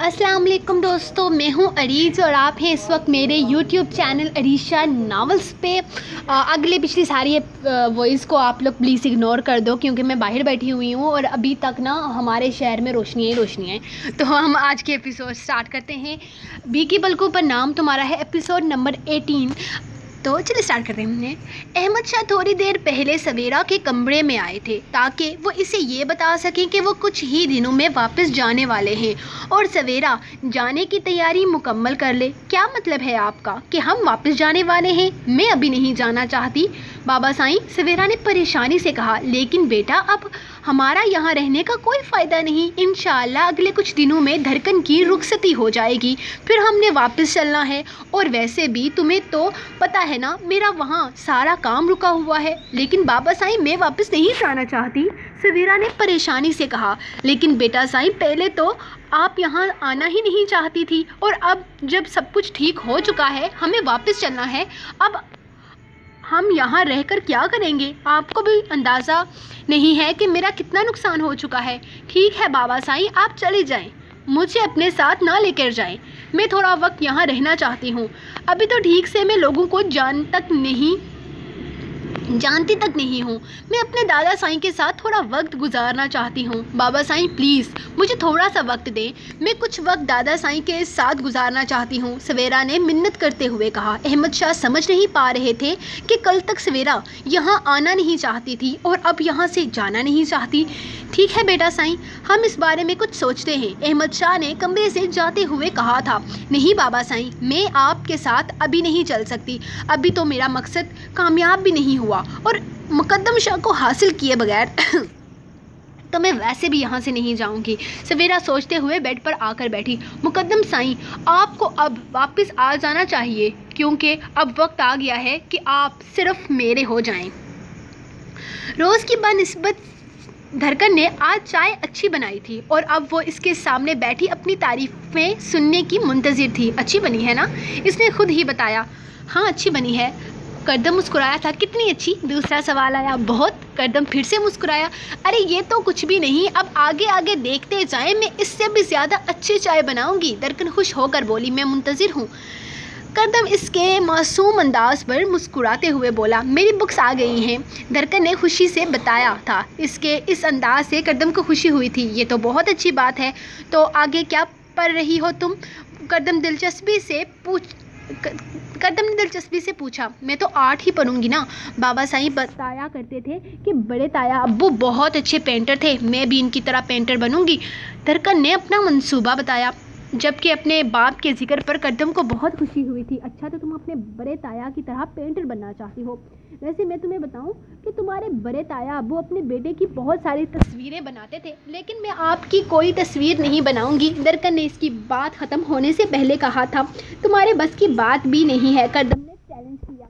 अस्सलाम वालेकुम दोस्तों, मैं हूं अरीज और आप हैं इस वक्त मेरे यूट्यूब चैनल अरीशा नावल्स पे। अगले पिछली सारी वॉइस को आप लोग प्लीज़ इग्नोर कर दो क्योंकि मैं बाहर बैठी हुई हूं और अभी तक ना हमारे शहर में रोशनियाँ ही रोशनियाँ हैं। तो हम आज के एपिसोड स्टार्ट करते हैं। भीगी पलकों पर नाम तुम्हारा है, एपिसोड नंबर 18। तो चलिए स्टार्ट करते हैं। हमने अहमद शाह थोड़ी देर पहले सवेरा के कमरे में आए थे ताकि वो इसे ये बता सकें कि वो कुछ ही दिनों में वापस जाने वाले हैं और सवेरा जाने की तैयारी मुकम्मल कर ले। क्या मतलब है आपका कि हम वापस जाने वाले हैं? मैं अभी नहीं जाना चाहती बाबा साईं, सवेरा ने परेशानी से कहा। लेकिन बेटा, अब हमारा यहाँ रहने का कोई फ़ायदा नहीं। इंशाअल्लाह अगले कुछ दिनों में धरकन की रुखसती हो जाएगी, फिर हमने वापस चलना है। और वैसे भी तुम्हें तो पता है ना, मेरा वहाँ सारा काम रुका हुआ है। लेकिन बाबा साईं, मैं वापस नहीं जाना चाहती, सवेरा ने परेशानी से कहा। लेकिन बेटा साईं, पहले तो आप यहाँ आना ही नहीं चाहती थी और अब जब सब कुछ ठीक हो चुका है, हमें वापस चलना है। अब हम यहाँ रहकर क्या करेंगे? आपको भी अंदाज़ा नहीं है कि मेरा कितना नुकसान हो चुका है। ठीक है बाबा साईं, आप चले जाएं, मुझे अपने साथ ना लेकर जाएं। मैं थोड़ा वक्त यहाँ रहना चाहती हूँ। अभी तो ठीक से मैं लोगों को जानती तक नहीं हूँ। मैं अपने दादा साईं के साथ थोड़ा वक्त गुजारना चाहती हूँ। बाबा साईं प्लीज़ मुझे थोड़ा सा वक्त दें, मैं कुछ वक्त दादा साईं के साथ गुजारना चाहती हूँ, सवेरा ने मिन्नत करते हुए कहा। अहमद शाह समझ नहीं पा रहे थे कि कल तक सवेरा यहाँ आना नहीं चाहती थी और अब यहाँ से जाना नहीं चाहती। ठीक है बेटा साईं, हम इस बारे में कुछ सोचते हैं, अहमद शाह ने कमरे से जाते हुए कहा था। नहीं बाबा साईं, मैं आपके साथ अभी नहीं चल सकती। अभी तो मेरा मकसद कामयाब भी नहीं हुआ और मुक़द्दम शाह को हासिल किए बगैर तो मैं वैसे भी यहाँ से नहीं जाऊँगी, सवेरा सोचते हुए बेड पर आकर बैठी। मुक़द्दम साईं, आपको अब वापस आ जाना चाहिए क्योंकि अब वक्त आ गया है कि आप सिर्फ मेरे हो जाएं। रोज़ की बनिस्बत धरकन ने आज चाय अच्छी बनाई थी और अब वो इसके सामने बैठी अपनी तारीफ में सुनने की मुंतज़िर थी। अच्छी बनी है ना, इसने खुद ही बताया। हाँ अच्छी बनी है, कर्दम मुस्कुराया था। कितनी अच्छी, दूसरा सवाल आया। बहुत, कर्दम फिर से मुस्कुराया। अरे ये तो कुछ भी नहीं, अब आगे आगे देखते जाएं, मैं इससे भी ज़्यादा अच्छी चाय बनाऊंगी, दरकन खुश होकर बोली। मैं मुंतज़िर हूँ, कर्दम इसके मासूम अंदाज पर मुस्कुराते हुए बोला। मेरी बुक्स आ गई हैं, दरकन ने खुशी से बताया था। इसके इस अंदाज से कर्दम को खुशी हुई थी। ये तो बहुत अच्छी बात है, तो आगे क्या पढ़ रही हो तुम? कर्दम ने दिलचस्पी से पूछा। मैं तो 8 ही पढ़ूंगी ना, बाबा साहिब बताया करते थे कि बड़े ताया अब्बू बहुत अच्छे पेंटर थे, मैं भी इनकी तरह पेंटर बनूंगी, दरकन ने अपना मंसूबा बताया। जबकि अपने बाप के जिक्र पर कर्दम को बहुत खुशी हुई थी। अच्छा, तो तुम अपने बड़े ताया की तरह पेंटर बनना चाहती हो। वैसे मैं तुम्हें बताऊं कि तुम्हारे बड़े ताया अबू अपने बेटे की बहुत सारी तस्वीरें बनाते थे, लेकिन मैं आपकी कोई तस्वीर नहीं बनाऊंगी, दरकन ने इसकी बात ख़त्म होने से पहले कहा था। तुम्हारे बस की बात भी नहीं है, कर्दम ने चैलेंज किया।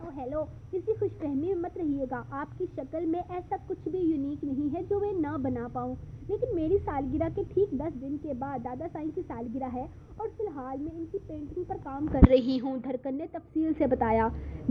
ओ हेलो, किसी खुशफहमी में मत रहिएगा, आपकी शक्ल में ऐसा कुछ भी यूनिक नहीं है जो मैं ना बना पाऊँ। लेकिन मेरी सालगिरह के ठीक 10 दिन के बाद दादा साईं की सालगिरह है और फिलहाल मैं इनकी पेंटिंग पर काम कर रही हूँ, धरकन ने तफसील से बताया।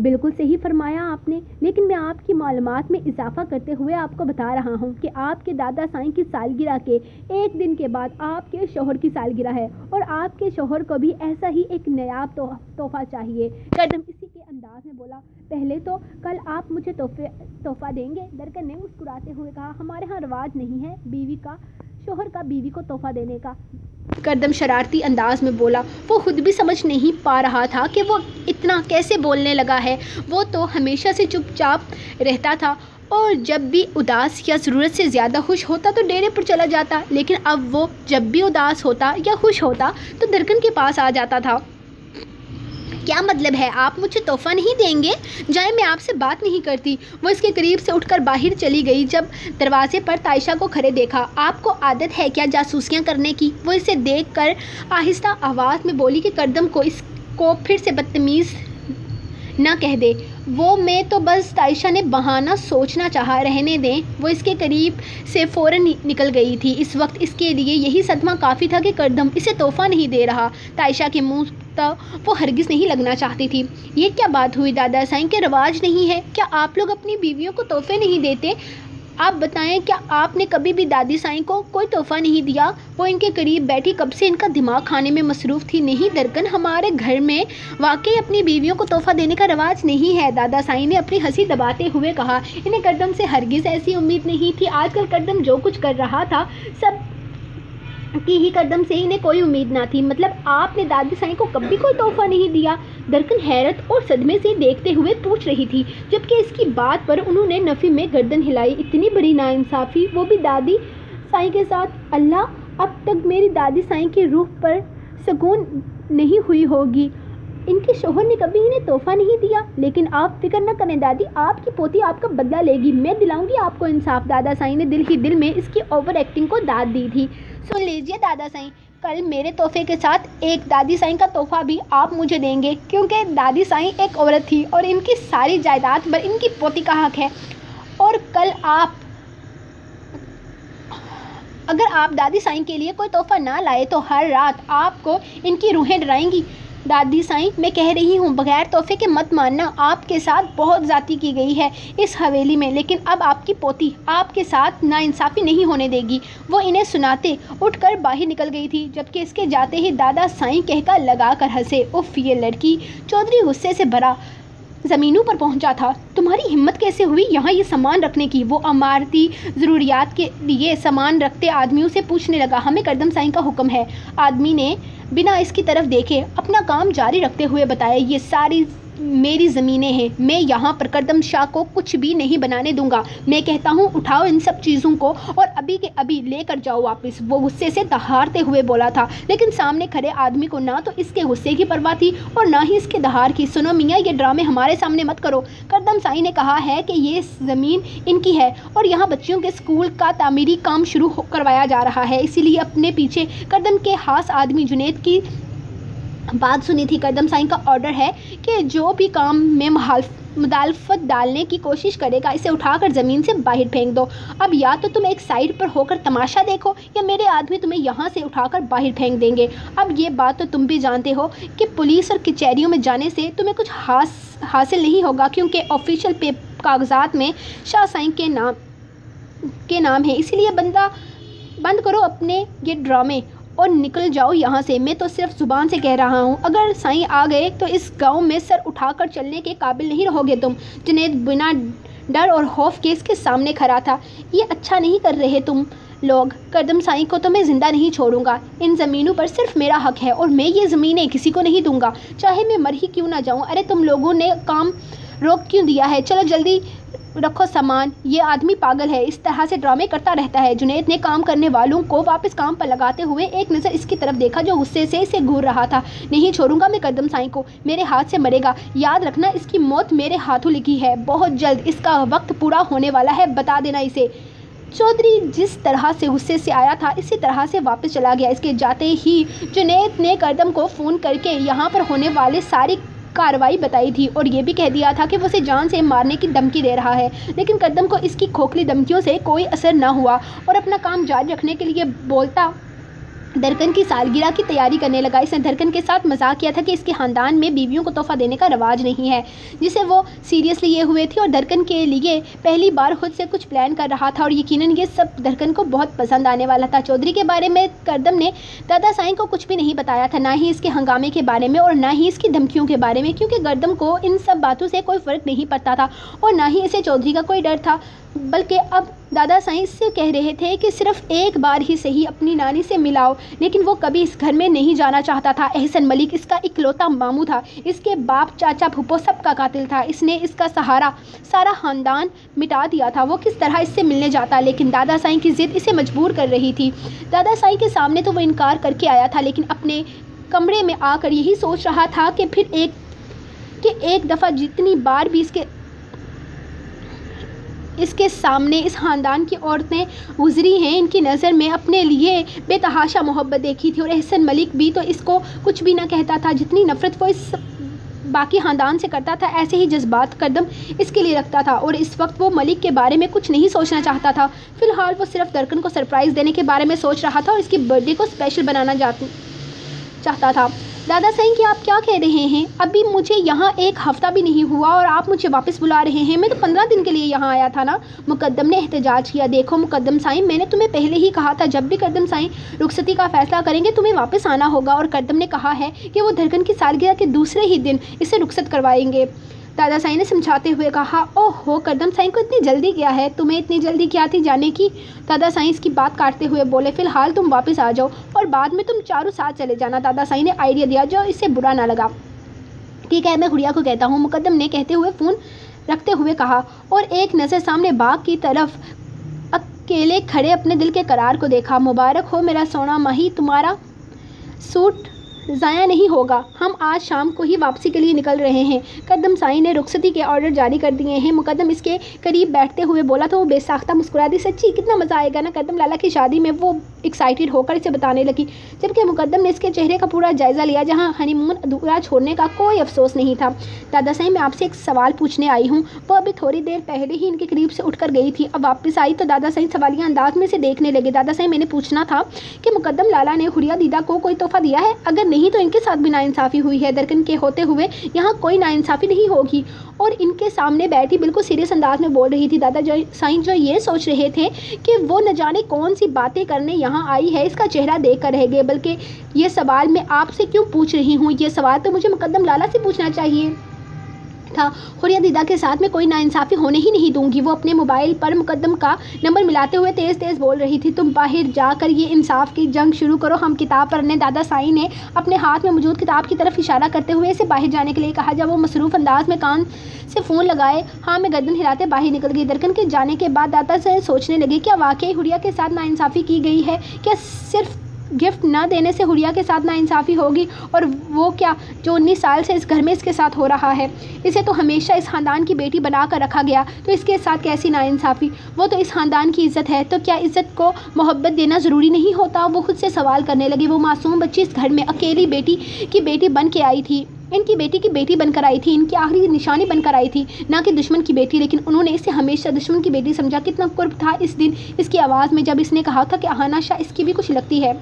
बिल्कुल सही फरमाया आपने, लेकिन मैं आपकी मालूमात में इजाफा करते हुए आपको बता रहा हूँ कि आपके दादा साईं की सालगिरह के 1 दिन के बाद आपके शोहर की सालगिरह है और आपके शोहर को भी ऐसा ही एक नायाब तोहफा चाहिए, कर्दम इसी के अंदाज में बोला। पहले तो कल आप मुझे तोहफा देंगे, दरकन ने मुस्कुराते हुए कहा। हमारे यहाँ रिवाज नहीं है बीवी का, शोहर का बीवी को तोहफा देने का, कर्दम शरारती अंदाज में बोला। वो खुद भी समझ नहीं पा रहा था कि वो इतना कैसे बोलने लगा है। वो तो हमेशा से चुपचाप रहता था और जब भी उदास या ज़रूरत से ज़्यादा खुश होता तो डेरे पर चला जाता, लेकिन अब वो जब भी उदास होता या खुश होता तो दरकन के पास आ जाता था। क्या मतलब है, आप मुझे तोहफ़ा नहीं देंगे? जाए, मैं आपसे बात नहीं करती। वो इसके करीब से उठकर बाहर चली गई। जब दरवाजे पर तायशा को खड़े देखा। आपको आदत है क्या जासूसियां करने की? वो इसे देखकर आहिस्ता आवाज़ में बोली कि कर्दम को इसको फिर से बदतमीज़ ना कह दे। वो मैं तो बस, तायशा ने बहाना सोचना चाहा। रहने दें, वो इसके करीब से फ़ौरन निकल गई थी। इस वक्त इसके लिए यही सदमा काफ़ी था कि कर्दम इसे तोहफ़ा नहीं दे रहा। तायशा के मुँह तक वो हरगिज़ नहीं लगना चाहती थी। ये क्या बात हुई दादा साईं के रिवाज नहीं है? क्या आप लोग अपनी बीवियों को तोहफ़े नहीं देते? आप बताएं, क्या आपने कभी भी दादी साईं को कोई तोहफा नहीं दिया? वो इनके करीब बैठी कब से इनका दिमाग खाने में मसरूफ़ थी। नहीं दरकन, हमारे घर में वाकई अपनी बीवियों को तोहफ़ा देने का रवाज नहीं है, दादा साईं ने अपनी हंसी दबाते हुए कहा। इन्हें कर्दम से हरगिज़ ऐसी उम्मीद नहीं थी। आजकल कर्दम जो कुछ कर रहा था सब की ही कर्दम से इन्हें कोई उम्मीद ना थी। मतलब आपने दादी साईं को कभी कोई तोहफ़ा नहीं दिया? दरकन हैरत और सदमे से देखते हुए पूछ रही थी, जबकि इसकी बात पर उन्होंने नफ़ी में गर्दन हिलाई। इतनी बड़ी नाइंसाफ़ी, वो भी दादी साईं के साथ। अल्लाह, अब तक मेरी दादी साईं की रूह पर सुकून नहीं हुई होगी। इनके शोहर ने कभी इन्हें तोहफ़ा नहीं दिया। लेकिन आप फिक्र न करें दादी, आपकी पोती आपका बदला लेगी, मैं दिलाऊंगी आपको इंसाफ। दादा साईं ने दिल ही दिल में इसकी ओवर एक्टिंग को दाद दी थी। सुन लीजिए दादा साईं, कल मेरे तोहफे के साथ एक दादी साईं का तोहफ़ा भी आप मुझे देंगे, क्योंकि दादी साईं एक औरत थी और इनकी सारी जायदाद पर इनकी पोती का हक है। और कल आप अगर आप दादी साईं के लिए कोई तोहफ़ा ना लाए तो हर रात आपको इनकी रूहें डराएंगी। दादी साईं, मैं कह रही हूँ, बगैर तोहफे के मत मानना, आपके साथ बहुत ज़्यादती की गई है इस हवेली में। लेकिन अब आपकी पोती आपके साथ नाइंसाफ़ी नहीं होने देगी। वो इन्हें सुनाते उठकर बाहर निकल गई थी, जबकि इसके जाते ही दादा साईं कहका लगा कर हंसे। उफ़, ये लड़की। चौधरी गुस्से से भरा ज़मीनों पर पहुंचा था। तुम्हारी हिम्मत कैसे हुई यहाँ ये सामान रखने की? वो अमारती ज़रूरियात के लिए सामान रखते आदमियों से पूछने लगा। हमें कर्दम साईं का हुक्म है, आदमी ने बिना इसकी तरफ देखे अपना काम जारी रखते हुए बताया। ये सारी मेरी ज़मीनें हैं, मैं यहाँ पर कर्दम शाह को कुछ भी नहीं बनाने दूंगा। मैं कहता हूँ उठाओ इन सब चीज़ों को और अभी के अभी लेकर जाओ वापस। वो गुस्से से दहाड़ते हुए बोला था, लेकिन सामने खड़े आदमी को ना तो इसके गुस्से की परवाह थी और ना ही इसके दहाड़ की। सुनो मियाँ, ये ड्रामे हमारे सामने मत करो। कर्दम साईं ने कहा है कि ये ज़मीन इनकी है और यहाँ बच्चियों के स्कूल का तामीरी काम शुरू करवाया जा रहा है। इसीलिए अपने पीछे कर्दम के खास आदमी जुनेद की बात सुनी थी। कर्दम साईं का ऑर्डर है कि जो भी काम में मुदालफत डालने की कोशिश करेगा इसे उठाकर ज़मीन से बाहर फेंक दो। अब या तो तुम एक साइड पर होकर तमाशा देखो या मेरे आदमी तुम्हें यहाँ से उठाकर बाहर फेंक देंगे। अब ये बात तो तुम भी जानते हो कि पुलिस और कचहरियों में जाने से तुम्हें कुछ हासिल नहीं होगा, क्योंकि ऑफिशियल कागजात में शाह साईं के नाम है। इसीलिए बंद करो अपने ये ड्रामे और निकल जाओ यहाँ से। मैं तो सिर्फ ज़ुबान से कह रहा हूँ, अगर साईं आ गए तो इस गांव में सर उठाकर चलने के काबिल नहीं रहोगे तुम। जुनेद बिना डर और खौफ के इसके सामने खड़ा था। ये अच्छा नहीं कर रहे तुम लोग। कर्दम साईं को तो मैं ज़िंदा नहीं छोड़ूंगा। इन ज़मीनों पर सिर्फ मेरा हक है और मैं ये ज़मीनें किसी को नहीं दूंगा, चाहे मैं मर ही क्यों ना जाऊँ। अरे तुम लोगों ने काम रोक क्यों दिया है? चलो जल्दी रखो सामान, ये आदमी पागल है, इस तरह से ड्रामे करता रहता है। जुनेद ने काम करने वालों को वापस काम पर लगाते हुए एक नज़र इसकी तरफ देखा, जो गुस्से से इसे घूर रहा था। नहीं छोड़ूंगा मैं कर्दम साईं को, मेरे हाथ से मरेगा। याद रखना, इसकी मौत मेरे हाथों लिखी है। बहुत जल्द इसका वक्त पूरा होने वाला है, बता देना इसे। चौधरी जिस तरह से गुस्से से आया था इसी तरह से वापस चला गया। इसके जाते ही जुनेद ने कर्दम को फ़ोन करके यहाँ पर होने वाले सारी कार्रवाई बताई थी और ये भी कह दिया था कि वो उसे जान से मारने की धमकी दे रहा है। लेकिन कर्दम को इसकी खोखली धमकियों से कोई असर ना हुआ और अपना काम जारी रखने के लिए बोलता दरकन की सालगिरह की तैयारी करने लगा। इसने दरकन के साथ मजाक किया था कि इसके ख़ानदान में बीवियों को तोहफ़ा देने का रवाज नहीं है, जिसे वो सीरियसली लिए हुए थी। और दरकन के लिए पहली बार खुद से कुछ प्लान कर रहा था और यकीनन ये सब दरकन को बहुत पसंद आने वाला था। चौधरी के बारे में कर्दम ने दादा साईं को कुछ भी नहीं बताया था, ना ही इसके हंगामे के बारे में और ना ही इसकी धमकियों के बारे में, क्योंकि कर्दम को इन सब बातों से कोई फ़र्क नहीं पड़ता था और ना ही इसे चौधरी का कोई डर था। बल्कि अब दादा साईं से कह रहे थे कि सिर्फ एक बार ही सही अपनी नानी से मिलाओ, लेकिन वो कभी इस घर में नहीं जाना चाहता था। अहसन मलिक इसका इकलौता मामू था, इसके बाप चाचा फूफो सबका कातिल था। इसने इसका सारा ख़ानदान मिटा दिया था। वो किस तरह इससे मिलने जाता, लेकिन दादा साईं की ज़िद इसे मजबूर कर रही थी। दादा साईं के सामने तो वो इनकार करके आया था, लेकिन अपने कमरे में आकर यही सोच रहा था कि फिर एक दफ़ा जितनी बार भी इसके सामने इस ख़ानदान की औरतें गुजरी हैं, इनकी नज़र में अपने लिए बेतहाशा मोहब्बत देखी थी। और अहसन मलिक भी तो इसको कुछ भी ना कहता था। जितनी नफ़रत वो इस बाकी ख़ानदान से करता था, ऐसे ही जज्बात कर्दम इसके लिए रखता था। और इस वक्त वो मलिक के बारे में कुछ नहीं सोचना चाहता था। फ़िलहाल वो सिर्फ दरकन को सरप्राइज़ देने के बारे में सोच रहा था और इसकी बर्थडे को स्पेशल बनाना चाहता था। दादा सिंह कि आप क्या कह रहे हैं, अभी मुझे यहाँ एक हफ़्ता भी नहीं हुआ और आप मुझे वापस बुला रहे हैं। मैं तो 15 दिन के लिए यहाँ आया था ना। मुक़द्दम ने एहतजाज किया। देखो मुक़द्दम साईं, मैंने तुम्हें पहले ही कहा था, जब भी कर्दम साईं रुखसती का फ़ैसला करेंगे तुम्हें वापस आना होगा। और कर्दम ने कहा है कि वो दरकन की सालगिरह के दूसरे ही दिन इसे रुखसत करवाएंगे। दादा साईं ने समझाते हुए कहा, ओहो कर्दम साईं को इतनी जल्दी क्या है, तुम्हें इतनी जल्दी क्या थी जाने की। दादा साईं इसकी बात काटते हुए बोले, फ़िलहाल तुम वापस आ जाओ और बाद में तुम चारों साथ चले जाना। दादा साईं ने आइडिया दिया जो इससे बुरा ना लगा। ठीक है, मैं हुरिया को कहता हूँ, मुक़द्दम ने कहते हुए फ़ोन रखते हुए कहा और एक नज़र सामने बाग की तरफ अकेले खड़े अपने दिल के करार को देखा। मुबारक हो मेरा सोना माही, तुम्हारा सूट ज़ाया नहीं होगा। हम आज शाम को ही वापसी के लिए निकल रहे हैं। कर्दम साईं ने रुखसती के ऑर्डर जारी कर दिए हैं। मुक़द्दम इसके करीब बैठते हुए बोला तो वो बेसाख्ता मुस्कुरा दी। सच्ची कितना मज़ा आएगा ना। कर्दम लाला की शादी में वो एक्साइटेड होकर इसे बताने लगी, जबकि मुक़द्दम ने इसके चेहरे का पूरा जायज़ा लिया, जहाँ हनीमून अधूरा छोड़ने का कोई अफसोस नहीं था। दादा साईं, मैं आपसे एक सवाल पूछने आई हूँ। वो अभी थोड़ी देर पहले ही इनके करीब से उठकर गई थी, अब वापस आई तो दादा साईं सवालिया अंदाज में इसे देखने लगे। दादा साईं, मैंने पूछना था कि मुक़द्दम लाला ने हुरिया दीदा को कोई तोहफा दिया है? अगर नहीं तो इनके साथ भी नाइंसाफ़ी हुई है। दरकन के होते हुए यहाँ कोई नाइंसाफ़ी नहीं होगी। और इनके सामने बैठी बिल्कुल सीरियस अंदाज में बोल रही थी। दादा साईं जो ये सोच रहे थे कि वो न जाने कौन सी बातें करने यहाँ आई है, इसका चेहरा देख कर रह गए। बल्कि ये सवाल मैं आपसे क्यों पूछ रही हूँ, ये सवाल तो मुझे मुक़द्दम लाला से पूछना चाहिए था। हुरिया दीदा के साथ में कोई नाइंसाफ़ी होने ही नहीं दूंगी। वो अपने मोबाइल पर मुक़द्दम का नंबर मिलाते हुए तेज़ तेज़ बोल रही थी। तुम बाहर जाकर ये इंसाफ की जंग शुरू करो, हम किताब पढ़ने। दादा साईं ने अपने हाथ में मौजूद किताब की तरफ इशारा करते हुए इसे बाहर जाने के लिए कहा। जब वो मसरूफ़ अंदाज में कान से फ़ोन लगाए हाँ मैं गर्दन हिलाते बाहर निकल गई। दरकन के जाने के बाद दादा साईं सोचने लगे, क्या वाकई हुरिया के साथ नाइंसाफ़ी की गई है? क्या सिर्फ गिफ्ट ना देने से हुरिया के साथ नाइंसाफ़ी होगी? और वो क्या जो 19 साल से इस घर में इसके साथ हो रहा है, इसे तो हमेशा इस ख़ानदान की बेटी बना कर रखा गया, तो इसके साथ कैसी नाइंसाफ़ी? वो तो इस ख़ानदान की इज़्ज़त है, तो क्या इज़्ज़त को मोहब्बत देना ज़रूरी नहीं होता? वो खुद से सवाल करने लगी। वो मासूम बच्ची इस घर में अकेली बेटी की बेटी बन के आई थी, इनकी बेटी की बेटी बनकर आई थी, इनकी आखिरी निशानी बनकर आई थी, ना कि दुश्मन की बेटी। लेकिन उन्होंने इसे हमेशा दुश्मन की बेटी समझा। कितना कुर्ब था इस दिन इसकी आवाज़ में जब इसने कहा था कि अहमद शाह इसकी भी कुछ लगती है।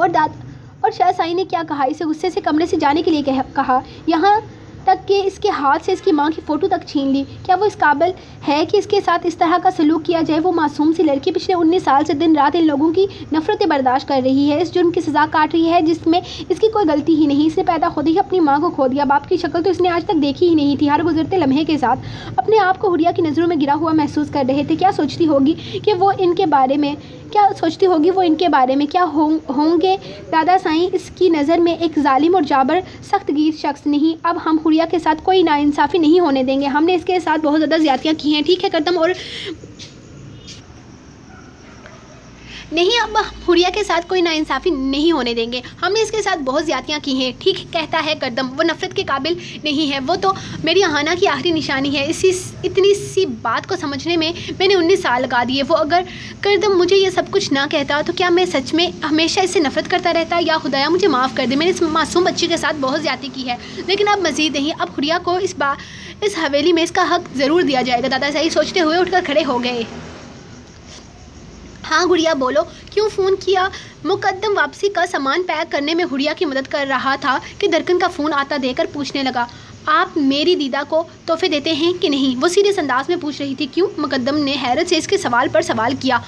और शाह साईं ने क्या कहा? इसे गुस्से से कमरे से जाने के लिए कहा, यहाँ तक कि इसके हाथ से इसकी माँ की फ़ोटो तक छीन ली। क्या वो इस काबिल है कि इसके साथ इस तरह का सलूक किया जाए? वो मासूम सी लड़की पिछले 19 साल से दिन रात इन लोगों की नफ़रतें बर्दाश्त कर रही है, इस जुर्म की सज़ा काट रही है जिसमें इसकी कोई गलती ही नहीं। इसने पैदा होते ही अपनी माँ को खो दिया। बाप की शक्ल तो इसने आज तक देखी ही नहीं थी। हर गुजरते लम्हे के साथ अपने आप को हुरिया की नज़रों में गिरा हुआ महसूस कर रहे थे। क्या सोचती होगी वो इनके बारे में? क्या होंगे दादा साईं इसकी नज़र में एक जालिम और जाबर सख्तगीर शख्स? नहीं, अब हम हुरिया के साथ कोई नाइंसाफ़ी नहीं होने देंगे। हमने इसके साथ बहुत ज़्यादा ज़्यादतियाँ की हैं। ठीक है कर्दम, और नहीं, अब हुरिया के साथ कोई नाइंसाफ़ी नहीं होने देंगे। हमने इसके साथ बहुत ज़्यादतियाँ की हैं। ठीक कहता है कर्दम, वो नफ़रत के काबिल नहीं है, वो तो मेरी अहाना की आखिरी निशानी है। इतनी सी बात को समझने में मैंने 19 साल लगा दिए। वो अगर कर्दम मुझे ये सब कुछ ना कहता तो क्या मैं सच में हमेशा इससे नफ़रत करता रहता? या खुदाया मुझे माफ़ कर दे, मैंने इस मासूम बच्ची के साथ बहुत ज़्यादती की है। लेकिन अब मज़ीद नहीं, अब हुरिया को इस हवेली में इसका हक़ ज़रूर दिया जाएगा। दादा साईं सोचते हुए उठकर खड़े हो गए। हाँ गुड़िया बोलो, क्यों फ़ोन किया? मुक़द्दम वापसी का सामान पैक करने में हुरिया की मदद कर रहा था कि दरकन का फ़ोन आता देकर पूछने लगा, आप मेरी दीदा को तोहफे देते हैं कि नहीं? वो सीरियस अंदाज में पूछ रही थी। क्यों? मुक़द्दम ने हैरत से इसके सवाल पर सवाल किया।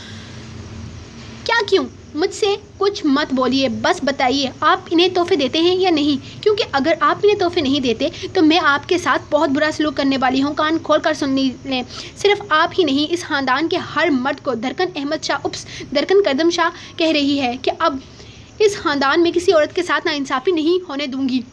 क्या क्यों? मुझसे कुछ मत बोलिए, बस बताइए आप इन्हें तोहफ़े देते हैं या नहीं, क्योंकि अगर आप इन्हें तोहफ़े नहीं देते तो मैं आपके साथ बहुत बुरा सलूक करने वाली हूँ। कान खोल कर सुन लें, सिर्फ आप ही नहीं इस ख़ानदान के हर मर्द को दरकन अहमद शाह उप्स दरकन कर्दम शाह कह रही है कि अब इस ख़ानदान में किसी औरत के साथ नाइंसाफ़ी नहीं होने दूंगी।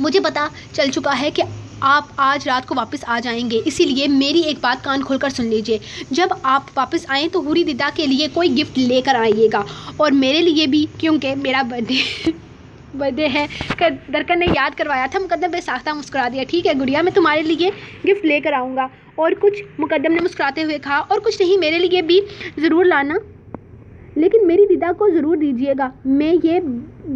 मुझे पता चल चुका है कि आप आज रात को वापस आ जाएंगे, इसीलिए मेरी एक बात कान खोलकर सुन लीजिए। जब आप वापस आएँ तो हुरी दीदा के लिए कोई गिफ्ट लेकर आइएगा और मेरे लिए भी, क्योंकि मेरा बर्थडे है। दरकन ने याद करवाया था। मुक़द्दम बेसाख्ता मुस्कुरा दिया। ठीक है गुड़िया, मैं तुम्हारे लिए गिफ्ट लेकर आऊँगा और कुछ, मुक़द्दम ने मुस्कुराते हुए कहा, और कुछ नहीं, मेरे लिए भी ज़रूर लाना, लेकिन मेरी दीदा को ज़रूर दीजिएगा। मैं ये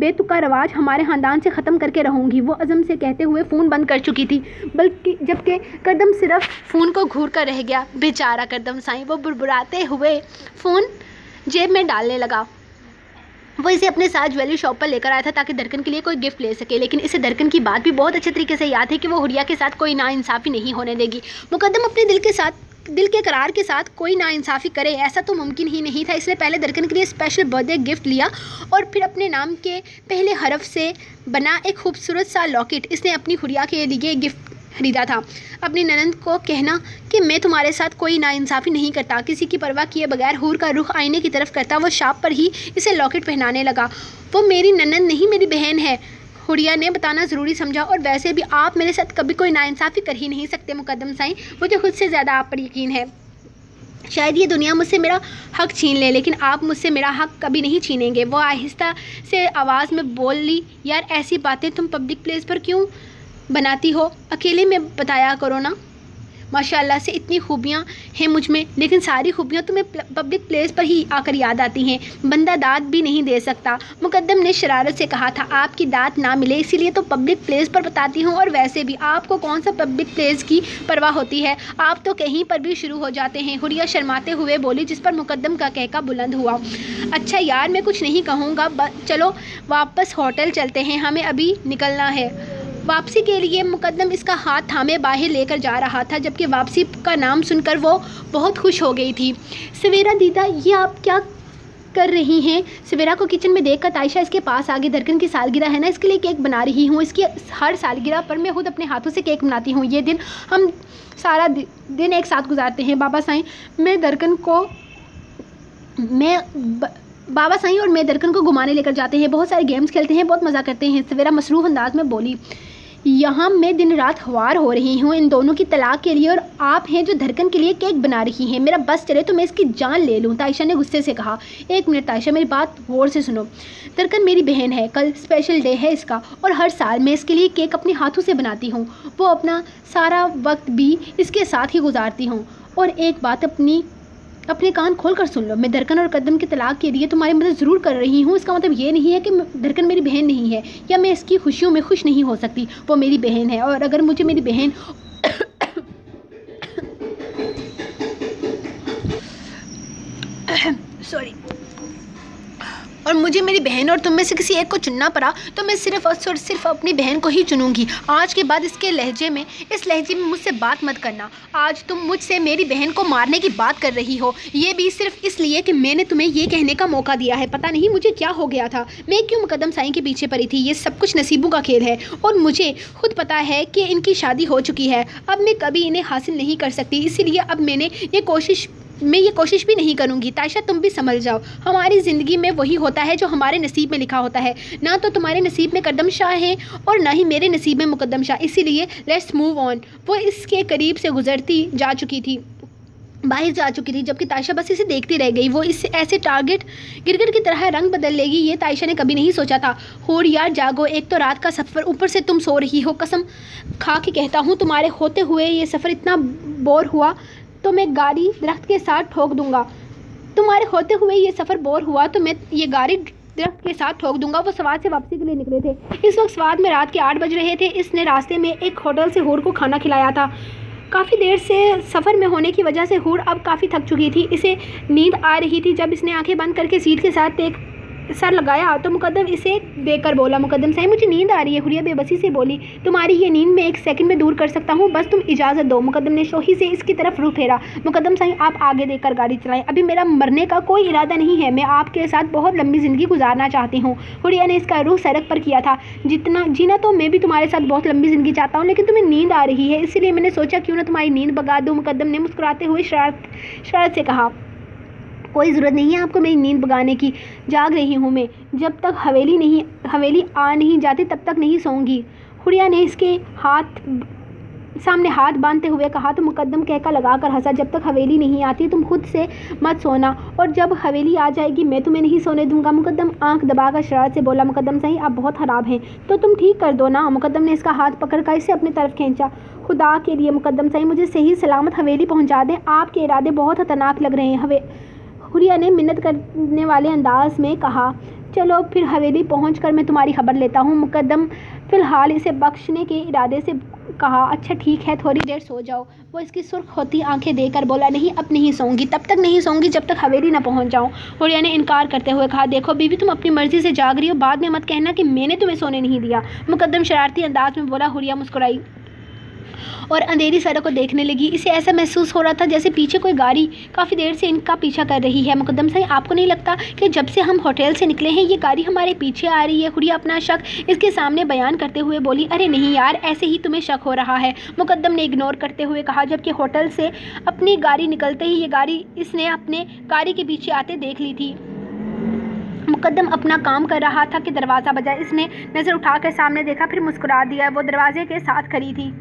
बेतुका रवाज हमारे ख़ानदान से ख़त्म करके रहूँगी, वो अज़म से कहते हुए फ़ोन बंद कर चुकी थी। बल्कि जबकि कर्दम सिर्फ फ़ोन को घूर कर रह गया। बेचारा कर्दम साईं, वो बुरबुराते हुए फ़ोन जेब में डालने लगा। वो इसे अपने साथ ज्वेलरी शॉप पर लेकर आया था ताकि दरकन के लिए कोई गिफ्ट ले सके, लेकिन इसे दरकन की बात भी बहुत अच्छे तरीके से याद है कि वो हुरिया के साथ कोई नाइंसाफ़ी नहीं होने देगी। मुक़द्दम अपने दिल के करार के साथ कोई नाइंसाफ़ी करे ऐसा तो मुमकिन ही नहीं था, इसलिए पहले दरकन के लिए स्पेशल बर्थडे गिफ्ट लिया और फिर अपने नाम के पहले हरफ से बना एक खूबसूरत सा लॉकेट इसने अपनी हुरिया के लिए गिफ्ट खरीदा था। अपनी ननंद को कहना कि मैं तुम्हारे साथ कोई नाइंसाफ़ी नहीं करता, किसी की परवाह किए बगैर हूर का रुख आईने की तरफ करता वो शाप पर ही इसे लॉकेट पहनाने लगा। वो मेरी ननंद नहीं मेरी बहन है, हुरिया ने बताना ज़रूरी समझा, और वैसे भी आप मेरे साथ कभी कोई नाइंसाफ़ी कर ही नहीं सकते मुक़द्दम साईं, मुझे खुद से ज़्यादा आप पर यकीन है। शायद ये दुनिया मुझसे मेरा हक़ छीन ले लेकिन आप मुझसे मेरा हक़ कभी नहीं छीनेंगे, वो आहिस्ता से आवाज़ में बोल ली। यार ऐसी बातें तुम पब्लिक प्लेस पर क्यों बनाती हो, अकेले में बताया करो ना। माशाल्लाह से इतनी खूबियाँ हैं मुझ में लेकिन सारी खूबियाँ तुम्हें पब्लिक प्लेस पर ही आकर याद आती हैं, बंदा दाद भी नहीं दे सकता। मुक़द्दम ने शरारत से कहा था आपकी दाद ना मिले इसीलिए तो पब्लिक प्लेस पर बताती हूँ, और वैसे भी आपको कौन सा पब्लिक प्लेस की परवाह होती है, आप तो कहीं पर भी शुरू हो जाते हैं, हुरिया शर्माते हुए बोली, जिस पर मुक़द्दम का कहका बुलंद हुआ। अच्छा यार मैं कुछ नहीं कहूँगा, चलो वापस होटल चलते हैं, हमें अभी निकलना है। वापसी के लिए मुक़द्दम इसका हाथ थामे बाहर लेकर जा रहा था, जबकि वापसी का नाम सुनकर वो बहुत खुश हो गई थी। सवेरा दीदा ये आप क्या कर रही हैं? सवेरा को किचन में देखकर तायशा इसके पास आ गई। दरकन की सालगिरह है ना, इसके लिए केक बना रही हूँ, इसकी हर सालगिरह पर मैं खुद अपने हाथों से केक बनाती हूँ, ये दिन हम सारा दिन एक साथ गुजारते हैं। बाबा साईं और मैं दरकन को घुमाने लेकर जाते हैं, बहुत सारे गेम्स खेलते हैं, बहुत मज़ा करते हैं, सवेरा मसरूफ़ अंदाज में बोली। यहाँ मैं दिन रात ख्वार हो रही हूँ इन दोनों की तलाक के लिए, और आप हैं जो दरकन के लिए केक बना रही हैं, मेरा बस चले तो मैं इसकी जान ले लूँ, तायशा ने गुस्से से कहा। एक मिनट तायशा मेरी बात गौर से सुनो, दरकन मेरी बहन है, कल स्पेशल डे है इसका और हर साल मैं इसके लिए केक अपने हाथों से बनाती हूँ, वो अपना सारा वक्त भी इसके साथ ही गुजारती हूँ। और एक बात अपने कान खोल कर सुन लो, मैं दरकन और कर्दम की तलाक के लिए तुम्हारी मदद ज़रूर कर रही हूँ, इसका मतलब ये नहीं है कि दरकन मेरी बहन नहीं है या मैं इसकी खुशियों में खुश नहीं हो सकती, वो मेरी बहन है और अगर मुझे मेरी बहन और तुम में से किसी एक को चुनना पड़ा तो मैं सिर्फ और सिर्फ अपनी बहन को ही चुनूंगी। आज के बाद इस लहजे में मुझसे बात मत करना। आज तुम मुझसे मेरी बहन को मारने की बात कर रही हो, ये भी सिर्फ इसलिए कि मैंने तुम्हें ये कहने का मौका दिया है। पता नहीं मुझे क्या हो गया था, मैं क्यों मुक़द्दम साईं के पीछे पड़ी थी। ये सब कुछ नसीबों का खेल है और मुझे खुद पता है कि इनकी शादी हो चुकी है, अब मैं कभी इन्हें हासिल नहीं कर सकती, इसीलिए अब मैं ये कोशिश भी नहीं करूँगी। तायशा तुम भी समझ जाओ, हमारी ज़िंदगी में वही होता है जो हमारे नसीब में लिखा होता है, ना तो तुम्हारे नसीब में कर्दम शाह हैं और ना ही मेरे नसीब में मुक़द्दम शाह, इसीलिए लेट्स मूव ऑन। वो इसके करीब से बाहर जा चुकी थी जबकि तायशा बस इसे देखती रह गई, वो इस ऐसे टारगेट गिरगिट की तरह रंग बदल लेगी ये तायशा ने कभी नहीं सोचा था। होर यार जागो, एक तो रात का सफ़र ऊपर से तुम सो रही हो, कसम खा के कहता हूँ तुम्हारे होते हुए ये सफ़र इतना बोर हुआ तो मैं गाड़ी दरख्त के साथ ठोक दूंगा। वो स्वाद से वापसी के लिए निकले थे। इस वक्त स्वाद में रात के 8 बज रहे थे। इसने रास्ते में एक होटल से हूर को खाना खिलाया था। काफ़ी देर से सफ़र में होने की वजह से हूर अब काफ़ी थक चुकी थी, इसे नींद आ रही थी। जब इसने आंखें बंद करके सीट के साथ एक सर लगाया तो मुक़द्दम इसे देखकर बोला, मुक़द्दम साहब मुझे नींद आ रही है। हुरिया बेबसी से बोली, तुम्हारी ये नींद मैं 1 सेकंड में दूर कर सकता हूँ, बस तुम इजाज़त दो। मुक़द्दम ने शोही से इसकी तरफ रुख फेरा। मुक़द्दम साहब आप आगे देखकर गाड़ी चलाएं, अभी मेरा मरने का कोई इरादा नहीं है, मैं आपके साथ बहुत लंबी ज़िंदगी गुजारना चाहती हूँ। हुरिया ने इसका रुख सड़क पर किया था। जीना तो मैं भी तुम्हारे साथ बहुत लंबी ज़िंदगी चाहता हूँ, लेकिन तुम्हें नींद आ रही है इसलिए मैंने सोचा क्यों ना तुम्हारी नींद भगा दूँ, मुक़द्दम ने मुस्कुराते हुए शरारत से कहा। कोई ज़रूरत नहीं है आपको मेरी नींद भगाने की, जाग रही हूँ मैं, जब तक हवेली आ नहीं जाती तब तक नहीं सोऊंगी। हुरिया ने इसके सामने हाथ बांधते हुए कहा तो मुक़द्दम कहका लगा कर हंसा, जब तक हवेली नहीं आती तुम खुद से मत सोना, और जब हवेली आ जाएगी मैं तुम्हें नहीं सोने दूंगा, मुक़द्दम आंख दबाकर शरारत से बोला। मुक़द्दम साईं आप बहुत ख़राब हैं तो तुम ठीक कर दो ना, मुक़द्दम ने इसका हाथ पकड़ कर इसे अपनी तरफ खींचा। खुदा के लिए मुक़द्दम साईं मुझे सही सलामत हवेली पहुँचा दें, आपके इरादे बहुत खतरनाक लग रहे हैं, हुरिया ने मिन्नत करने वाले अंदाज में कहा। चलो फिर हवेली पहुंचकर मैं तुम्हारी खबर लेता हूँ। मुक़द्दम फ़िलहाल इसे बख्शने के इरादे से कहा, अच्छा ठीक है थोड़ी देर सो जाओ। वो इसकी सुर्ख होती आंखें देकर बोला, नहीं अब नहीं सोऊंगी, तब तक नहीं सोऊंगी जब तक हवेली ना पहुंच जाऊं। होरिया ने इनकार करते हुए कहा, देखो बीवी तुम अपनी मर्ज़ी से जाग रही हो, बाद में मत कहना कि मैंने तुम्हें सोने नहीं दिया। मुक़द्दम शरारती अंदाज में बोला। होरिया मुस्कुराई और अंधेरी सड़क को देखने लगी। इसे ऐसा महसूस हो रहा था जैसे पीछे कोई गाड़ी काफ़ी देर से इनका पीछा कर रही है। मुक़द्दम साहब आपको नहीं लगता कि जब से हम होटल से निकले हैं ये गाड़ी हमारे पीछे आ रही है? होरिया अपना शक इसके सामने बयान करते हुए बोली, अरे नहीं यार ऐसे ही तुम्हें शक हो रहा है। मुक़द्दम ने इग्नोर करते हुए कहा, जबकि होटल से अपनी गाड़ी निकलते ही ये गाड़ी इसने अपने गाड़ी के पीछे आते देख ली थी। मुक़द्दम अपना काम कर रहा था कि दरवाज़ा बजा। इसने नज़र उठाकर सामने देखा, फिर मुस्कुरा दिया। वो दरवाजे के साथ खड़ी थी।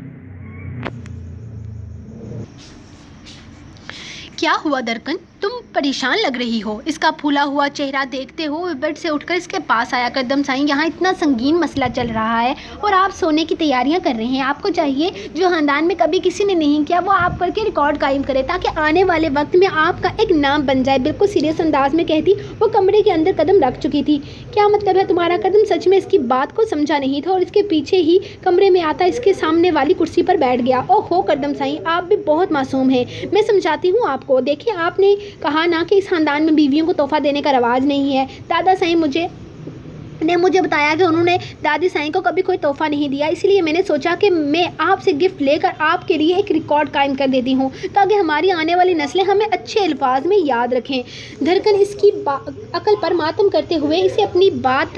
क्या हुआ दरकन, तुम परेशान लग रही हो? इसका फूला हुआ चेहरा देखते हो वह बेड से उठकर इसके पास आया। कर्दम साईं यहाँ इतना संगीन मसला चल रहा है और आप सोने की तैयारियां कर रहे हैं। आपको चाहिए जो ख़ानदान में कभी किसी ने नहीं किया वो आप करके रिकॉर्ड कायम करें ताकि आने वाले वक्त में आपका एक नाम बन जाए। बिल्कुल सीरियस अंदाज में कहती वो कमरे के अंदर कदम रख चुकी थी। क्या मतलब है तुम्हारा? कर्दम सच में इसकी बात को समझा नहीं था और इसके पीछे ही कमरे में आता इसके सामने वाली कुर्सी पर बैठ गया। ओहो कर्दम साईं आप भी बहुत मासूम हैं, मैं समझाती हूँ आपको। देखिए आपने कहा ना कि इस ख़ानदान में बीवियों को तोहफा देने का रवाज नहीं है। दादा साईं मुझे बताया कि उन्होंने दादी साईं को कभी कोई तोहफ़ा नहीं दिया, इसलिए मैंने सोचा कि मैं आपसे गिफ्ट लेकर आपके लिए एक रिकॉर्ड कायम कर देती हूँ ताकि हमारी आने वाली नस्लें हमें अच्छे अल्फाज में याद रखें। धड़कन इसकी अकल पर मातम करते हुए इसे अपनी बात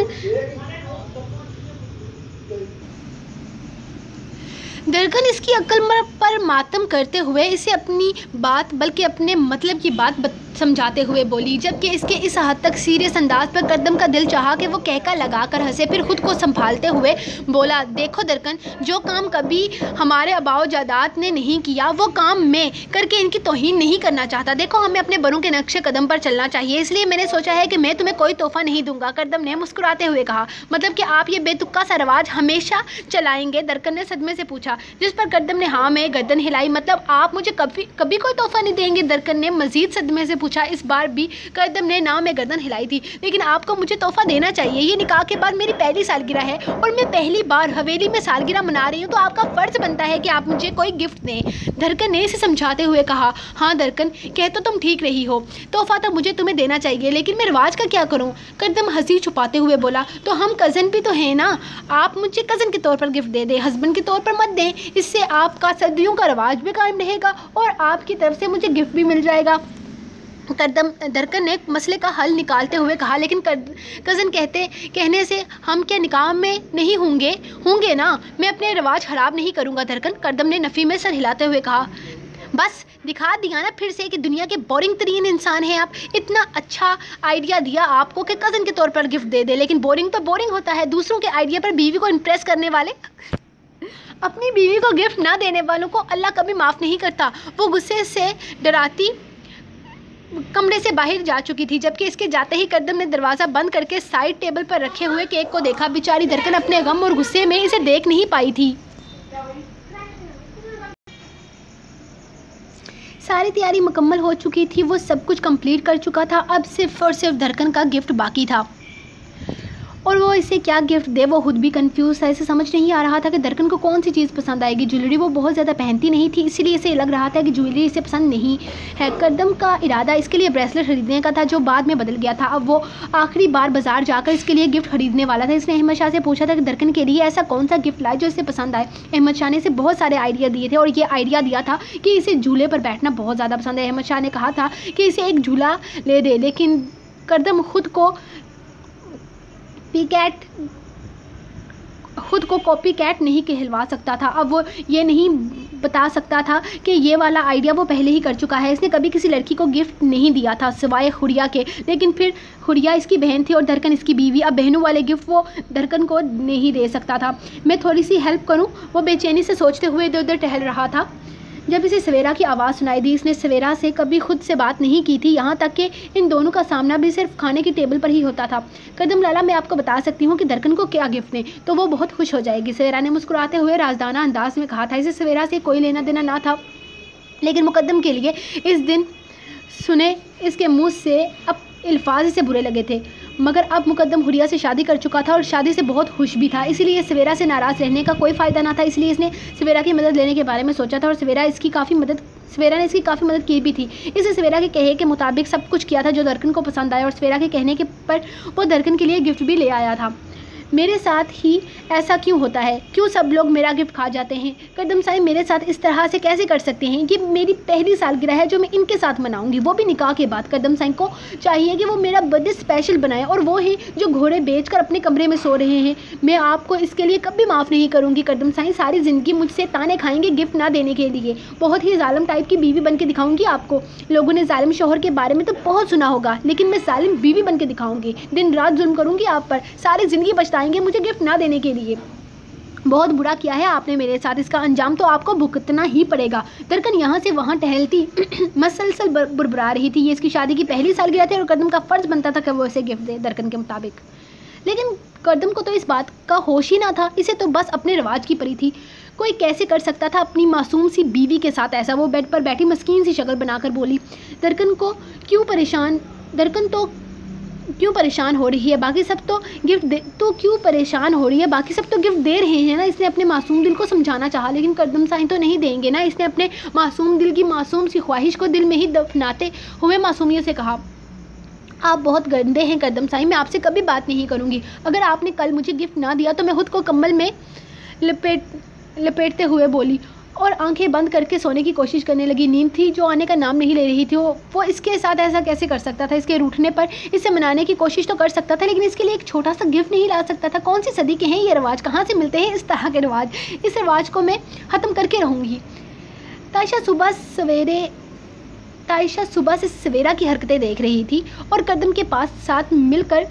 दरकन इसकी अक्ल पर मातम करते हुए इसे अपनी बात बल्कि अपने मतलब की बात समझाते हुए बोली, जबकि इसके इस हद तक सीरियस अंदाज पर कर्दम का दिल चाहा कि वो कहका लगा कर हंसे। फिर खुद को संभालते हुए बोला, देखो दरकन जो काम कभी हमारे आबाओ जादात ने नहीं किया वो काम मैं करके इनकी तौहीन नहीं करना चाहता। देखो हमें अपने बड़ों के नक्शे कदम पर चलना चाहिए, इसलिए मैंने सोचा है कि मैं तुम्हें कोई तोहफ़ा नहीं दूंगा। कर्दम ने मुस्कुराते हुए कहा, मतलब कि आप ये बेतुक्का सा रवाज हमेशा चलाएँगे? दरकन ने सदमे से पूछा, जिस पर कर्दम ने हाँ में गर्दन हिलाई। मतलब आप मुझे कभी कोई तोहफ़ा नहीं देंगे? दरकन ने मज़ीद सदमे से पूछा। इस बार भी कर्दम ने ना में गर्दन हिलाई थी। लेकिन आपको मुझे तोहफ़ा देना चाहिए, ये निकाह के बाद मेरी पहली सालगिरह है और मैं पहली बार हवेली में सालगिरह मना रही हूँ, तो आपका फ़र्ज़ बनता है कि आप मुझे कोई गिफ्ट दें। दरकन ने इसे समझाते हुए कहा, हाँ दरकन कह तो तुम ठीक रही हो, तोहफ़ा तो मुझे तुम्हें देना चाहिए, लेकिन मैं रिवाज का क्या करूँ? कर्दम हंसी छुपाते हुए बोला, तो हम कज़न भी तो हैं ना, आप मुझे कज़न के तौर पर गिफ्ट दे दें, हस्बैंड के तौर पर मत दें। इससे आपका सदियों का रिवाज भी कायम रहेगा और आपकी तरफ से मुझे गिफ्ट भी मिल जाएगा। दरकन ने मसले का हल निकालते हुए कहा, लेकिन कज़न कहने से हम क्या निकाह में नहीं होंगे ना? मैं अपने रिवाज ख़राब नहीं करूँगा दरकन। कर्दम ने नफ़ी में सर हिलाते हुए कहा, बस दिखा दिया ना फिर से कि दुनिया के बोरिंग तरीन इंसान हैं आप। इतना अच्छा आइडिया दिया आपको कि कज़न के तौर पर गिफ्ट दे दे, लेकिन बोरिंग तो बोरिंग होता है। दूसरों के आइडिया पर बीवी को इम्प्रेस करने वाले अपनी बीवी को गिफ्ट ना देने वालों को अल्लाह कभी माफ़ नहीं करता। वो गुस्से से डराती कमरे से बाहर जा चुकी थी, जबकि इसके जाते ही कर्दम ने दरवाज़ा बंद करके साइड टेबल पर रखे हुए केक को देखा। बेचारी दरकन अपने गम और गुस्से में इसे देख नहीं पाई थी। सारी तैयारी मुकम्मल हो चुकी थी, वो सब कुछ कंप्लीट कर चुका था। अब सिर्फ और सिर्फ दरकन का गिफ्ट बाकी था और वो इसे क्या गिफ्ट दे। वो खुद भी कंफ्यूज था, इसे समझ नहीं आ रहा था कि दरकन को कौन सी चीज़ पसंद आएगी। ज्वेलरी वो बहुत ज़्यादा पहनती नहीं थी, इसलिए इसे लग रहा था कि ज्वेलरी इसे पसंद नहीं है। कर्दम का इरादा इसके लिए ब्रेसलेट खरीदने का था जो बाद में बदल गया था। अब वो आखिरी बार बाजार जाकर इसके लिए गिफ्ट खरीदने वाला था। इसने अहमद शाह से पूछा था कि दरकन के लिए ऐसा कौन सा गिफ्ट लाए जो इसे पसंद आए। अहमद शाह ने इसे बहुत सारे आइडिया दिए थे और ये आइडिया दिया था कि इसे झूले पर बैठना बहुत ज़्यादा पसंद है। अहमद शाह ने कहा था कि इसे एक झूला ले दे, लेकिन खुद को कॉपी कैट नहीं कहलवा सकता था। अब वो ये नहीं बता सकता था कि ये वाला आइडिया वो पहले ही कर चुका है। इसने कभी किसी लड़की को गिफ्ट नहीं दिया था सिवाय होरिया के, लेकिन फिर होरिया इसकी बहन थी और दरकन इसकी बीवी। अब बहनों वाले गिफ्ट वो दरकन को नहीं दे सकता था। मैं थोड़ी सी हेल्प करूँ, वो बेचैनी से सोचते हुए इधर उधर टहल रहा था जब इसे सवेरा की आवाज़ सुनाई दी। इसने सवेरा से कभी खुद से बात नहीं की थी, यहाँ तक कि इन दोनों का सामना भी सिर्फ खाने की टेबल पर ही होता था। कर्दम लाला मैं आपको बता सकती हूँ कि दरकन को क्या गिफ्ट दें तो वो बहुत खुश हो जाएगी, सवेरा ने मुस्कुराते हुए राजदाना अंदाज में कहा था। इसे सवेरा से कोई लेना देना ना था, लेकिन मुक़द्दम के लिए इस दिन सुने इसके मुँह से अब अल्फाज इसे बुरे लगे थे। मगर अब मुक़द्दम हुरिया से शादी कर चुका था और शादी से बहुत खुश भी था, इसीलिए सवेरा से नाराज़ रहने का कोई फ़ायदा ना था, इसलिए इसने सवेरा की मदद लेने के बारे में सोचा था और सवेरा ने इसकी काफ़ी मदद की भी थी। इसने सवेरा के कहे के मुताबिक सब कुछ किया था जो दरकन को पसंद आया और सवेरा के कहने के पर वो दरकन के लिए गिफ्ट भी ले आया था। मेरे साथ ही ऐसा क्यों होता है, क्यों सब लोग मेरा गिफ्ट खा जाते हैं? कर्दम साहिब मेरे साथ इस तरह से कैसे कर सकते हैं? ये मेरी पहली सालगिरह है जो मैं इनके साथ मनाऊंगी, वो भी निकाह के बाद। कर्दम साहिब को चाहिए कि वो मेरा बर्थडे स्पेशल बनाए और वो है जो घोड़े बेचकर अपने कमरे में सो रहे हैं। मैं आपको इसके लिए कभी माफ़ नहीं करूँगी। कर्दम साहिब सारी ज़िंदगी मुझसे ताने खाएँगे गिफ्ट ना देने के लिए। बहुत ही ज़ालिम टाइप की बीवी बन के दिखाऊँगी आपको। लोगों ने ज़ालिम शोहर के बारे में तो बहुत सुना होगा, लेकिन मैं ज़ालिम बीवी बन के दिखाऊँगी। दिन रात जुल्म करूँगी आप पर, सारी ज़िंदगी आएंगे मुझे गिफ्ट ना देने के लिए। बहुत बुरा किया है आपने मेरे साथ, इसका अंजाम तो आपको भुगतना ही पड़ेगा। दरकन यहाँ से वहाँ टहलती मसलसल बुरबुरा रही थी। ये इसकी शादी की पहली सालगिरह थी और कर्दम का फ़र्ज़ बनता था कि वो इसे गिफ्ट दे दरकन के मुताबिक। लेकिन कर्दम को तो इस बात का होश ही ना था, इसे तो बस अपने रिवाज की पड़ी थी। कोई कैसे कर सकता था अपनी मासूम सी बीवी के साथ ऐसा? वो बेड पर बैठी मस्कीन सी शक्ल बनाकर बोली, बाकी सब तो गिफ्ट दे रहे हैं ना। इसने अपने मासूम दिल को समझाना चाहा, लेकिन कर्दम साहिब तो नहीं देंगे ना। इसने अपने मासूम दिल की मासूम सी ख्वाहिश को दिल में ही दफनाते हुए मासूमियत से कहा, आप बहुत गंदे हैं कर्दम साहिब, मैं आपसे कभी बात नहीं करूँगी। अगर आपने कल मुझे गिफ्ट ना दिया तो मैं खुद को कंबल में लपेटते हुए बोली और आंखें बंद करके सोने की कोशिश करने लगी। नींद थी जो आने का नाम नहीं ले रही थी। वो इसके साथ ऐसा कैसे कर सकता था? इसके रूठने पर इसे मनाने की कोशिश तो कर सकता था, लेकिन इसके लिए एक छोटा सा गिफ्ट नहीं ला सकता था। कौन सी सदी के हैं ये रिवाज? कहाँ से मिलते हैं इस तरह के रिवाज? इस रिवाज को मैं ख़त्म करके रहूँगी। तायशा सुबह से सवेरा की हरकतें देख रही थी और कर्दम के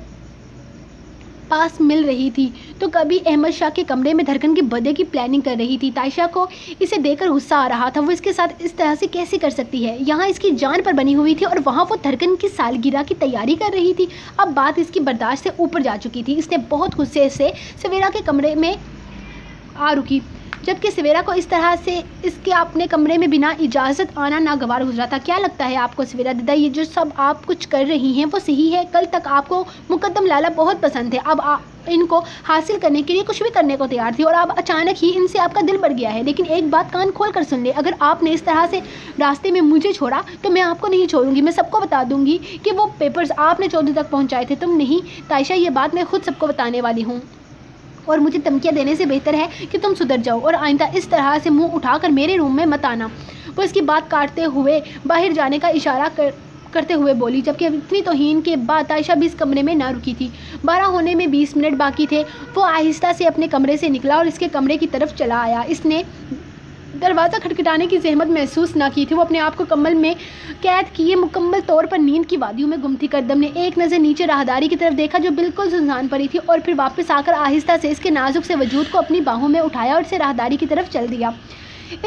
पास मिल रही थी, तो कभी अहमद शाह के कमरे में धड़कन के बर्थडे की प्लानिंग कर रही थी। तायशा को इसे देखकर गुस्सा आ रहा था। वो इसके साथ इस तरह से कैसे कर सकती है? यहाँ इसकी जान पर बनी हुई थी और वहाँ वो धड़कन की सालगिरह की तैयारी कर रही थी। अब बात इसकी बर्दाश्त से ऊपर जा चुकी थी। इसने बहुत गुस्से से सवेरा के कमरे में आ रुकी, जबकि सवेरा को इस तरह से इसके अपने कमरे में बिना इजाज़त आना नागवार गुजरा था। क्या लगता है आपको सवेरा दीदा, ये जो सब आप कुछ कर रही हैं वो सही है? कल तक आपको मुक़द्दम लाला बहुत पसंद थे, अब इनको हासिल करने के लिए कुछ भी करने को तैयार थी और अब अचानक ही इनसे आपका दिल बढ़ गया है। लेकिन एक बात कान खोल कर सुन ले, अगर आपने इस तरह से रास्ते में मुझे छोड़ा तो मैं आपको नहीं छोड़ूंगी। मैं सबको बता दूंगी कि वो पेपर्स आपने चौधरी तक पहुँचाए थे, तुम नहीं। तायशा ये बात मैं खुद सबको बताने वाली हूँ और मुझे धमकियाँ देने से बेहतर है कि तुम सुधर जाओ और आइंदा इस तरह से मुंह उठाकर मेरे रूम में मत आना। वो इसकी बात काटते हुए बाहर जाने का इशारा करते हुए बोली, जबकि इतनी तौहीन के बाद तायशा भी इस कमरे में ना रुकी थी। 12 होने में 20 मिनट बाकी थे। वो आहिस्ता से अपने कमरे से निकला और इसके कमरे की तरफ चला आया। इसने दरवाज़ा खटखटाने की जहमत महसूस ना की थी। वो अपने आप को कम्बल में कैद किए मुकम्मल तौर पर नींद की वादियों में गुम थी। कर्दम ने एक नज़र नीचे राहदारी की तरफ देखा जो बिल्कुल सुनसान पड़ी थी और फिर वापस आकर आहिस्ता से इसके नाजुक से वजूद को अपनी बाहों में उठाया और इसे राहदारी की तरफ चल दिया।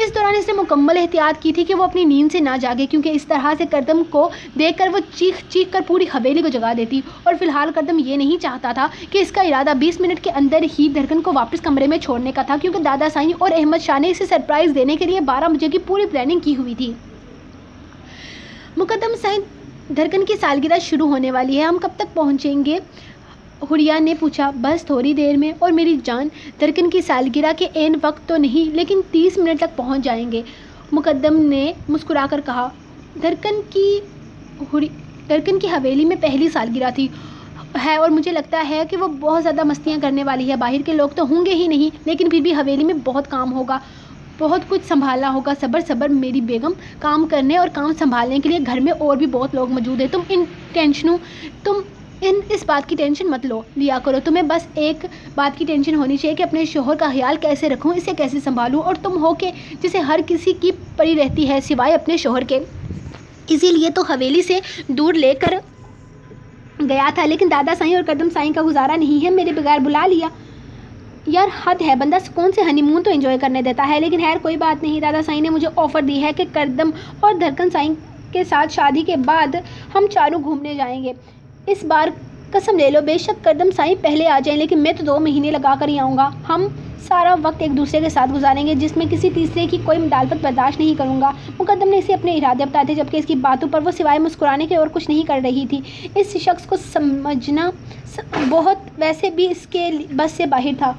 इस दौरान इसने मुकम्मल एहतियात की थी कि वो अपनी नींद से ना जागे, क्योंकि इस तरह से कर्दम को देखकर वो चीख चीख कर पूरी हवेली को जगा देती। और फिलहाल कर्दम ये नहीं चाहता था कि इसका इरादा 20 मिनट के अंदर ही धड़कन को वापस कमरे में छोड़ने का था, क्योंकि दादा साईं और अहमद शाह ने इसे सरप्राइज़ देने के लिए 12 बजे की पूरी प्लानिंग की हुई थी। मुक़द्दम साईं धड़कन की सालगिरह शुरू होने वाली है, हम कब तक पहुँचेंगे? हुरिया ने पूछा। बस थोड़ी देर में। और मेरी जान, दरकन की सालगिरह के ऐन वक्त तो नहीं, लेकिन 30 मिनट तक पहुंच जाएंगे, मुक़द्दम ने मुस्कुराकर कहा। दरकन की हवेली में पहली सालगिरह है और मुझे लगता है कि वो बहुत ज़्यादा मस्तियाँ करने वाली है। बाहर के लोग तो होंगे ही नहीं, लेकिन फिर भी हवेली में बहुत काम होगा, बहुत कुछ संभालना होगा। सब्र मेरी बेगम, काम करने और काम संभालने के लिए घर में और भी बहुत लोग मौजूद हैं। तुम इस बात की टेंशन मत लिया करो। तुम्हें बस एक बात की टेंशन होनी चाहिए कि अपने शोहर का ख्याल कैसे रखूं, इसे कैसे संभालूं। और तुम हो के जिसे हर किसी की पड़ी रहती है सिवाय अपने शोहर के, इसीलिए तो हवेली से दूर लेकर गया था। लेकिन दादा साईं और कर्दम साईं का गुजारा नहीं है, मेरे बगैर बुला लिया। यार हद है, बंदा सुकून से हनीमून तो एंजॉय करने देता है। लेकिन खैर कोई बात नहीं, दादा साईं ने मुझे ऑफ़र दी है कि कर्दम और दरकन साईं के साथ शादी के बाद हम चारों घूमने जाएंगे। इस बार कसम ले लो, बेशक कर्दम साईं पहले आ जाएं, लेकिन मैं तो 2 महीने लगा कर ही आऊँगा। हम सारा वक्त एक दूसरे के साथ गुजारेंगे जिसमें किसी तीसरे की कोई मुखालफत बर्दाश्त नहीं करूँगा। मुक़द्दम ने इसे अपने इरादे बताए थे जबकि इसकी बातों पर वो सिवाय मुस्कुराने के और कुछ नहीं कर रही थी। इस शख्स को समझना बहुत वैसे भी इसके बस से बाहर था।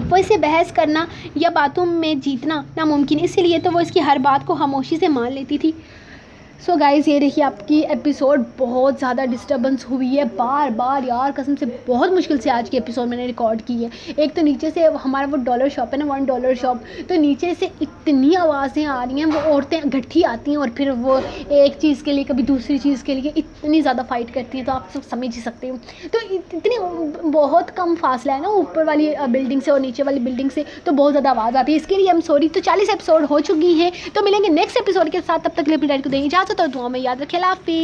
वो इसे बहस करना या बातों में जीतना नामुमकिन, इसीलिए तो वो इसकी हर बात को खामोशी से मान लेती थी। सो गाइज़ ये देखिए आपकी एपिसोड बहुत ज़्यादा डिस्टर्बेंस हुई है बार बार, यार कसम से बहुत मुश्किल से आज की एपिसोड मैंने रिकॉर्ड की है। एक तो नीचे से हमारा वो डॉलर शॉप है ना, $1 शॉप, तो नीचे से इतनी आवाज़ें आ रही हैं, वो औरतें इकट्ठी आती हैं और फिर वो एक चीज़ के लिए कभी दूसरी चीज़ के लिए इतनी ज़्यादा फाइट करती हैं, तो आप सब समझ ही सकते हो। तो इतनी बहुत कम फासला है ना ऊपर वाली बिल्डिंग से और नीचे वाली बिल्डिंग से, तो बहुत ज़्यादा आवाज़ आती है, इसके लिए आई एम सॉरी। तो 40 एपिसोड हो चुकी हैं, तो मिलेंगे नेक्स्ट एपिसोड के साथ, तब तक अपनी डाइट को देंगे तो दुआ में याद रखें।